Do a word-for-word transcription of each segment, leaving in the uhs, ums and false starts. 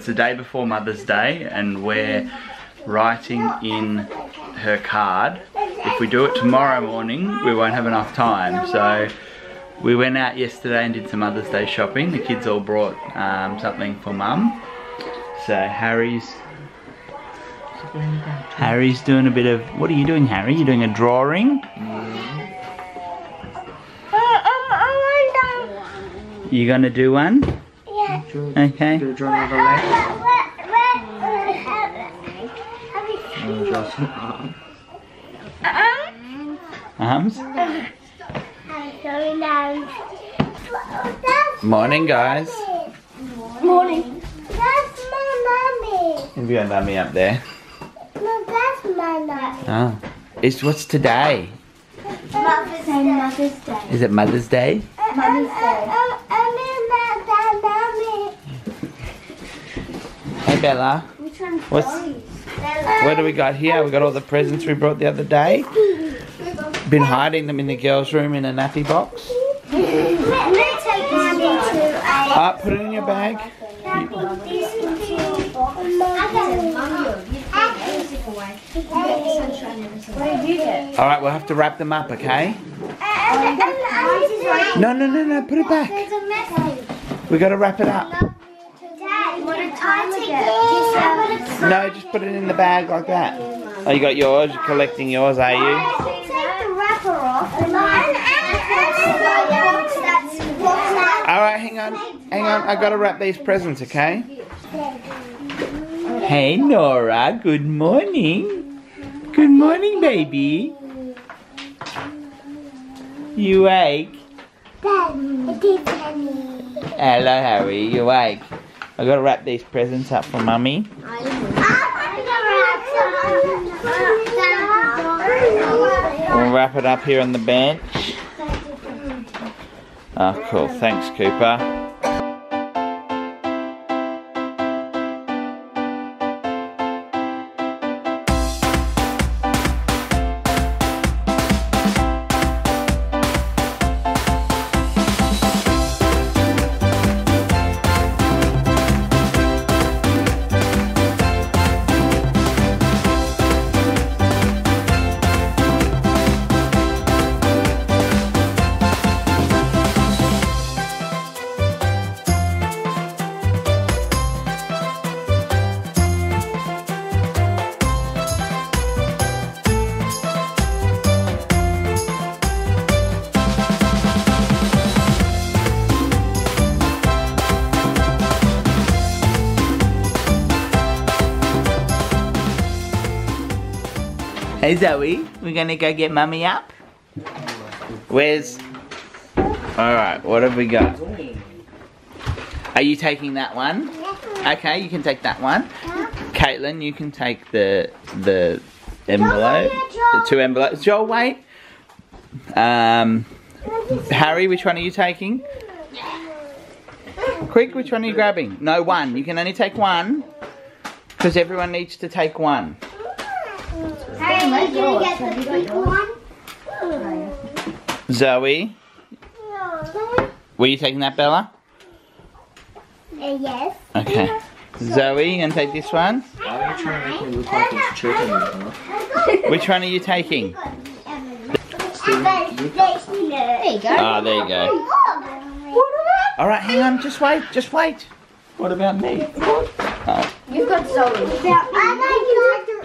it's the day before Mother's Day and we're writing in her card. If we do it tomorrow morning, we won't have enough time. So we went out yesterday and did some Mother's Day shopping. The kids all brought um, something for Mum. So Harry's Harry's doing a bit of, what are you doing, Harry? You're doing a drawing? You gonna do one? Yeah. Okay. Do a drawing of a leg. Arms? Morning, guys. Morning. That's my mummy. Have you got mummy up there? No, that's my mummy. Oh. It's, what's today? Mother's Day. Mother's Day. Is it Mother's Day? Mother's Day. Hey, Bella. Which one's Bella? What do we got here? We got all the presents we brought the other day. Been hiding them in the girls' room in a nappy box. Let me take mine into a... put it in your bag. Alright, we'll have to wrap them up, okay? No, no, no, no, put it back. We got to wrap it up. No, just put it in the bag like that. Oh, you got yours? You're collecting yours, are you? Alright, hang on. Hang on, I gotta wrap these presents, okay? Hey, Nora, good morning. Good morning, baby. You awake? Hello, Harry, you awake? I gotta wrap these presents up for Mummy. We'll wrap it up here on the bench. Oh, cool. Thanks, Cooper. Hey Zoe, we're gonna go get Mummy up? Where's... Alright, what have we got? Are you taking that one? Okay, you can take that one. Caitlin, you can take the the envelope. The two envelopes. Joel, wait. Um, Harry, which one are you taking? Quick, which one are you grabbing? No, one. You can only take one. Because everyone needs to take one. Harry, are you going to get the pink one? Zoe? No. Were you taking that, Bella? Uh, yes. Okay. Zoe, you going to take this one? Why are you trying to make me look like it's chicken? Huh? Which one are you taking? There you go. Oh, there you go. Alright, hang on. Just wait. Just wait. What about me? Oh. You've got Zoe. I like you. No.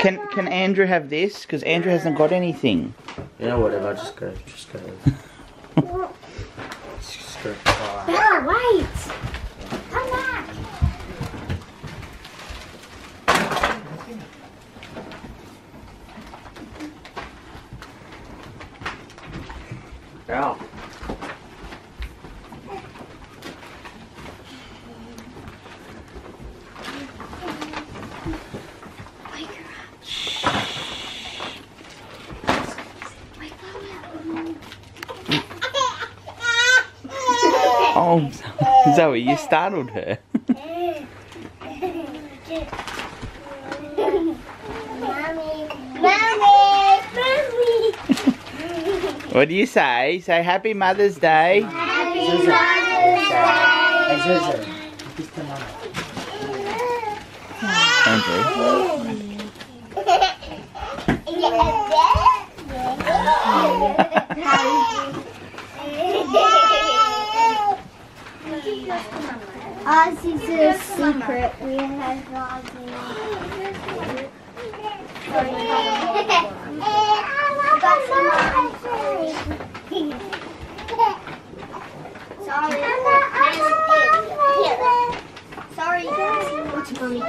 Can can Andrew have this? Because Andrew hasn't got anything. Yeah, whatever. Just go. Just go. Just go. Oh. Bella, wait. Come back. Ow. Oh, Zoe, you startled her. Mommy, Mommy, Mommy. What do you say? Say Happy Mother's Day. Happy Mother's Day. Oz is a secret. We have dogs in Sorry. Sorry.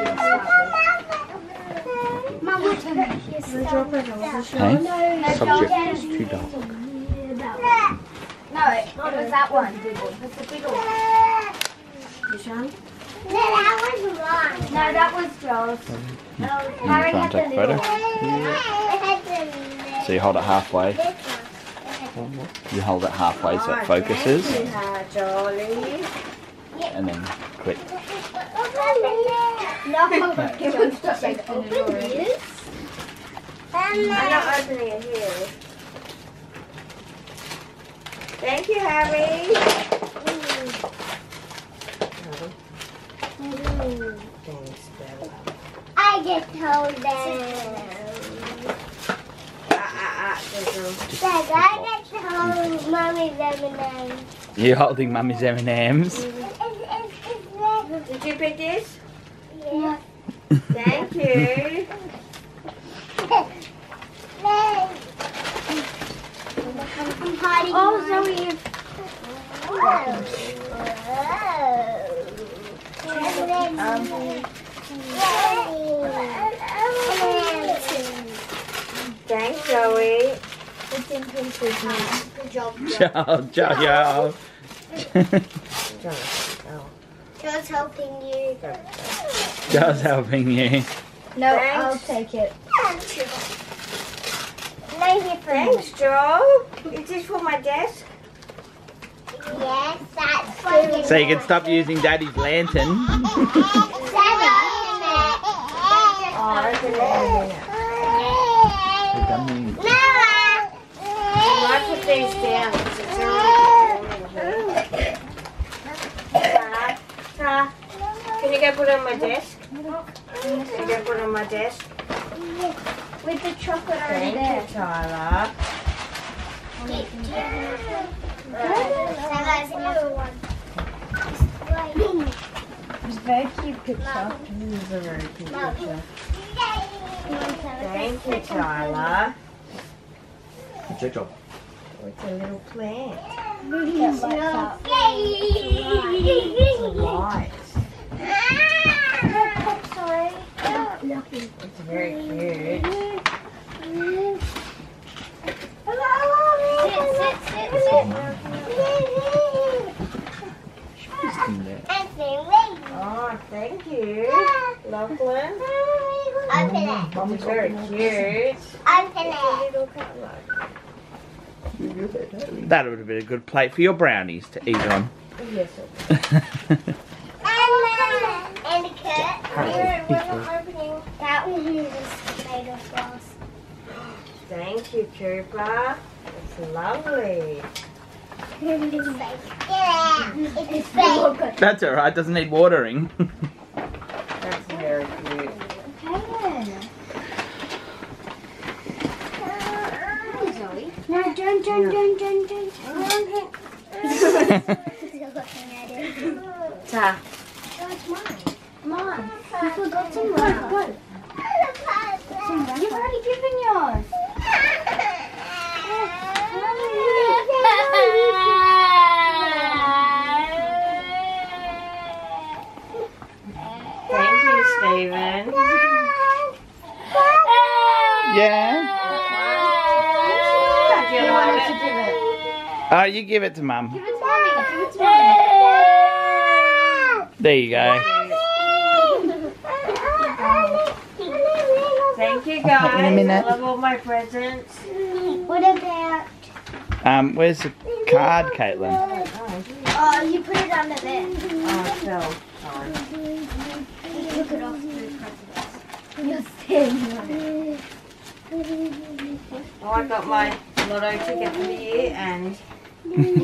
Subject is too dark. No, it was that one. It's the big one. No, that was wrong. No, that was Joel's. No, Harry had the little one. So you hold it halfway. You hold it halfway so it focuses. And then click. I'm not opening it here. Thank you, Harry. I just told them. Ah, ah, I get to hold Mummy's M and M's. You're holding Mummy's M and M's? Did you pick this? Yeah. Thank you. I'm hiding. Oh, Zoe. Whoa. Whoa. Um, thanks, Zoe. Good job, Joe. Joe, Joe's helping you. Joe's helping you. No, thanks. I'll take it. Thanks, Joe. Is this for my desk? Yes, that's for so you can stop using Daddy's lantern. Can you go put it on my desk? Can you go put it on my desk? With the chocolate on there. Tyler. It's a very cute picture. This is a very cute picture. Thank you, Tyler. Good job. It's a little plant. It's a light. It's very cute. Oh, thank you. Lachlan. Open it. Mom's very cute. Open it. That would have been a good plate for your brownies to eat on. Yes, it and the cat. We're not opening. That one is made of glass. Thank you, Cooper. It's lovely. It's fake. That's alright, doesn't need watering. That's very cute. Okay. No, don't, don't, don't, don't, don't. Ta. No, it's mine. Mine. You forgot some rubber. Go. Some rubber. You've already given yours. Steven. Yeah. Oh, you give it to Mum. Give it to Mummy. Give it to Mummy. There you go. Thank you guys. In a minute. I love all my presents. What about? Um, where's the card, Caitlin? Oh, you put it under there. Oh, so. Look it off through presidents. You're standing on it. Oh, I got my lotto ticket for the year and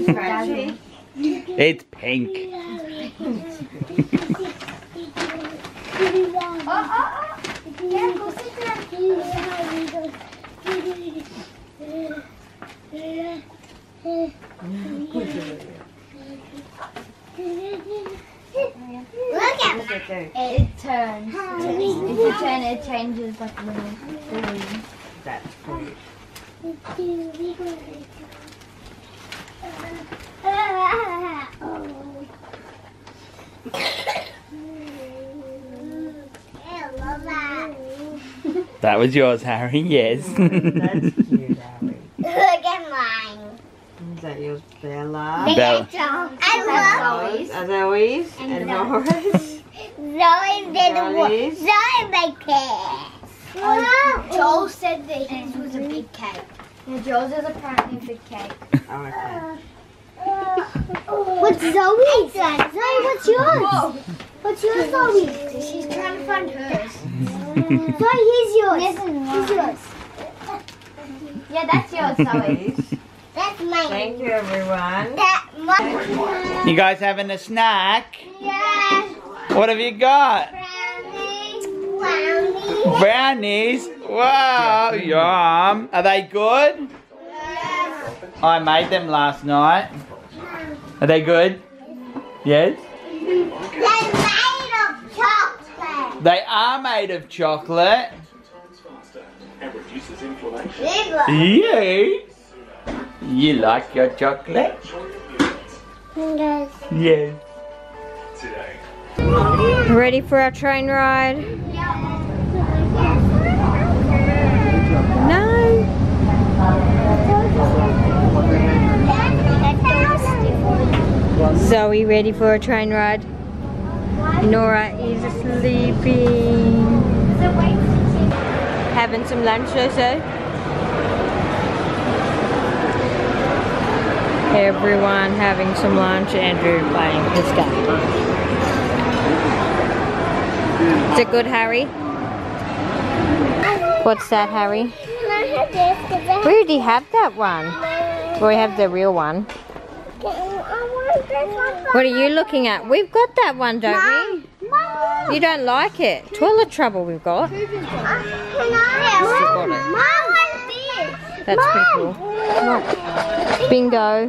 scratchy. It's pink. Look at it. It turns. If you turn it, changes like the room. That's cool. That was yours, Harry, yes. That's cute, Harry. Look at mine. Is that yours, Bella? Bella. I love Zoe's. As always. And Nora's. Zoe did what? Zoe made cakes. Oh, Joel said that his was a big cake. Yeah, Joel's is apparently a big cake. Oh, okay. What's Zoe's? Zoe, what's yours? Whoa. What's yours, Zoe? She's trying to find hers. Zoe, here's yours. Yes, here's yours. Yeah, that's yours, Zoe. That's mine. Thank you, everyone. That's mine. You guys having a snack? Yes. What have you got? Brownies. Brownies. Brownies. Wow, yum. Are they good? Yes. I made them last night. Are they good? Yes? They're made of chocolate. They are made of chocolate. Yay! You like your chocolate? Yes. Yes. Ready for our train ride? Zoe ready for a train ride. Nora is sleeping. Having some lunch, Zozo. Everyone having some lunch. Andrew playing his game. Is it good, Harry? What's that, Harry? We already have that one. We have the real one. What are you looking at? We've got that one, don't Mom, we? Mom, you don't like it. Toilet trouble we've got. Uh, can I? Mom, Mom, I That's Mom. pretty cool. What? Bingo.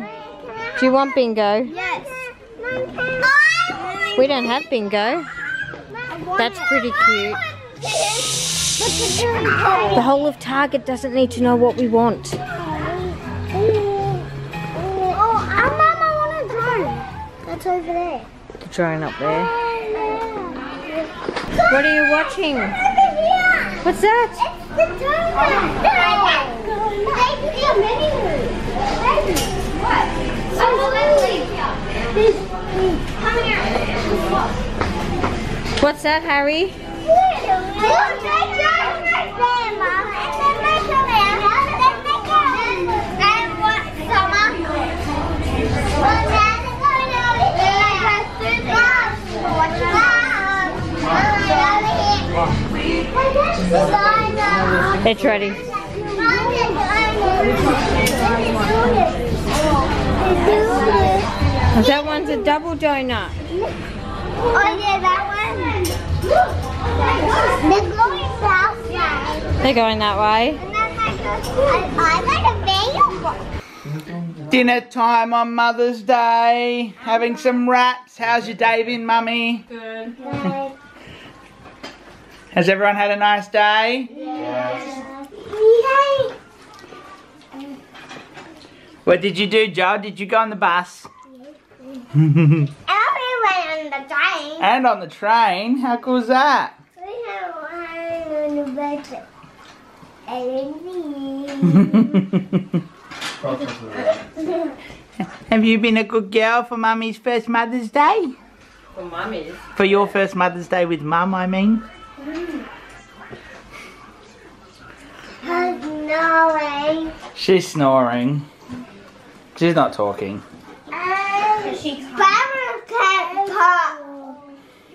Do you want bingo? Yes. We don't have bingo. That's pretty cute. The whole of Target doesn't need to know what we want. It's over there. The drone up there. What are you watching? What's that? It's the drone. What's that, Harry? It's ready. That one's a double donut. Oh yeah, that one. They're going that way. Dinner time on Mother's Day. Having some wraps. How's your day been, Mummy? Good. Has everyone had a nice day? Yes. Yay. What did you do, Joe? Did you go on the bus? Everyone on the train. And on the train? How cool is that? We have one on the bus. And have you been a good girl for Mummy's first Mother's Day? For Mummy's? For your first Mother's Day with Mum, I mean. Snoring. She's snoring. She's not talking. Um, she can't talk.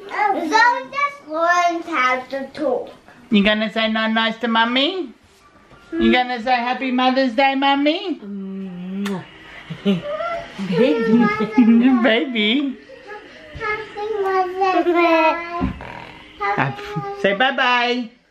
Zoe just learns how to talk. You gonna say not nice to Mummy? Mm. You gonna say Happy Mother's Day, Mummy? Mm. Baby, baby. Say bye bye.